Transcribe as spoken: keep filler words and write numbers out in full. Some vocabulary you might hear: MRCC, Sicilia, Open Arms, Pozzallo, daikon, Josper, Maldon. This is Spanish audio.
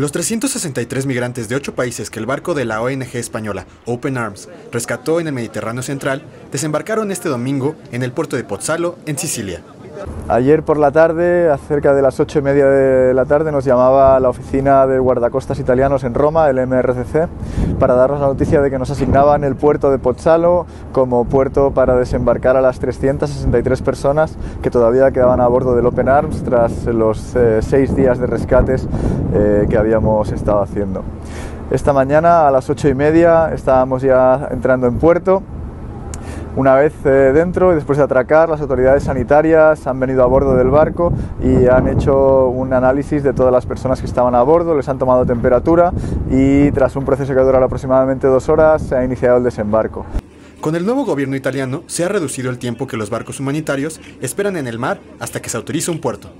Los trescientos sesenta y tres migrantes de ocho países que el barco de la O N G española Open Arms rescató en el Mediterráneo Central desembarcaron este domingo en el puerto de Pozzallo, en Sicilia. Ayer por la tarde, cerca de las ocho y media de la tarde, nos llamaba la oficina de guardacostas italianos en Roma, el M R C C, para darnos la noticia de que nos asignaban el puerto de Pozzallo como puerto para desembarcar a las trescientas sesenta y tres personas que todavía quedaban a bordo del Open Arms tras los eh, seis días de rescates eh, que habíamos estado haciendo. Esta mañana a las ocho y media estábamos ya entrando en puerto. Una vez eh, dentro y después de atracar, las autoridades sanitarias han venido a bordo del barco y han hecho un análisis de todas las personas que estaban a bordo, les han tomado temperatura y tras un proceso que durará aproximadamente dos horas se ha iniciado el desembarco. Con el nuevo gobierno italiano se ha reducido el tiempo que los barcos humanitarios esperan en el mar hasta que se autorice un puerto.